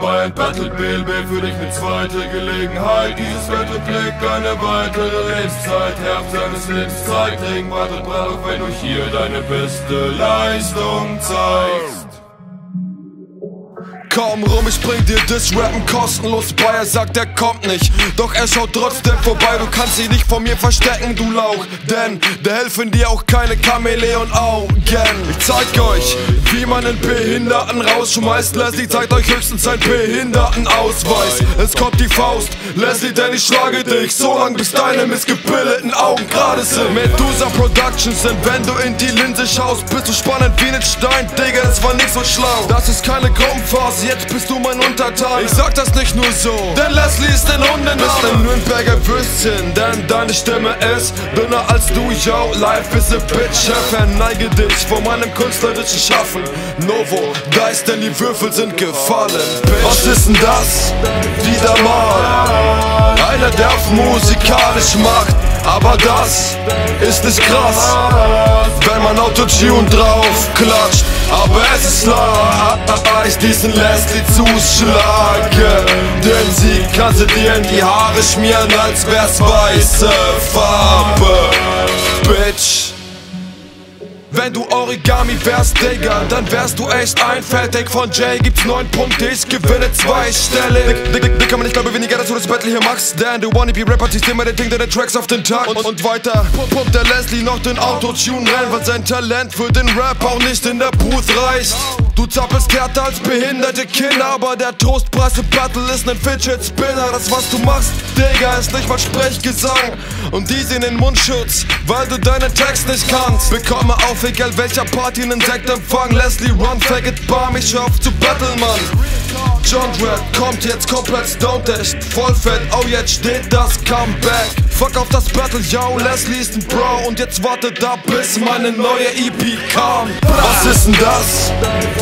Bayern Battle BLB für dich eine zweite Gelegenheit. Dieses Wetteblick, eine weitere Lebenszeit. Herbst deines Lebens zeigt Regenbart und Brauch, wenn du hier deine beste Leistung zeigst. Komm rum, ich bring dir das Rappen kostenlos bei. Er sagt, er kommt nicht, doch er schaut trotzdem vorbei. Du kannst dich nicht von mir verstecken, du Lauch, denn da helfen dir auch keine Chamäleon-Augen. Ich zeig euch, wie man einen Behinderten rausschmeißt. Leslie zeigt euch höchstens einen Behindertenausweis. Es kommt die Faust, Leslie, denn ich schlage dich, solange bis deine missgebildeten Augen gerade sind. Medusa Productions, denn wenn du in die Linse schaust, bist du spannend wie ein Stein. Digga, das war nicht so schlau. Das ist keine Gruppenphase, jetzt bist du mein Untertan. Ich sag das nicht nur so, denn Leslie ist ein Hundename. Bist ein Nürnberger Würstchen, denn deine Stimme ist dünner als du, yo. Life is a bitch, ich verneige dich vor meinem künstlerischen Schaffen. Novodice, denn die Würfel sind gefallen, bitch. Was ist denn das? Wieder mal einer, der auf musikalisch macht. Aber das ist nicht krass, wenn man Autotune drauf klatscht. Aber es ist leicht, diesen Leslie zu schlagen, denn sie kann sie dir in die Haare schmieren, als wär's weiße Farbe, bitch. Wenn du Origami wärst, Digga, dann wärst du echt einfältig. Von Jay gibt's 9 Punkte, ich gewinne zweistellig. Dicker Mann, ich glaube weniger, dass du das Battle hier machst, denn der Wannabe-Rapper ziehst immer den Ding deine Tracks auf den Takt. Und weiter pumpt der Leslie noch den Autotune rein, weil sein Talent für den Rap auch nicht in der Booth reicht. Du zappelst härter als behinderte Kinder, aber der Trostpreis für Battle ist ein Fidget Spinner. Das, was du machst, Digga, ist nicht mal Sprechgesang, und die sie in den Mund schützt, weil du deinen Text nicht kannst. Bekomme auf, egal welcher Party, einen Sektempfang. Leslie, run, faggot, bam, ich hör auf zu battle, Mann. John Rap kommt jetzt komplett stoned, echt Vollfett, oh jetzt steht das Comeback. Fuck auf das Battle, yo, Leslie ist ein Bro, und jetzt wartet ab, bis meine neue EP kam. Was ist denn das?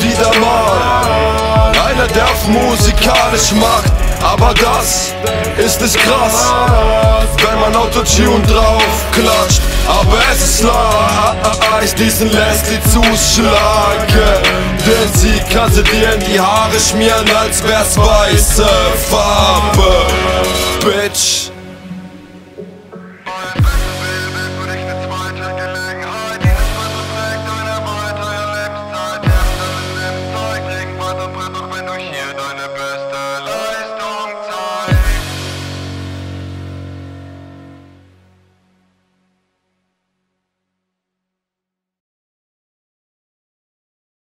Wieder mal einer, der auf musikalisch macht. Aber das ist nicht krass, wenn man Autotune drauf klatscht. Aber es ist leicht, diesen Leslie zu schlagen, denn sie kann sie dir in die Haare schmieren, als wär's weiße Farbe, bitch.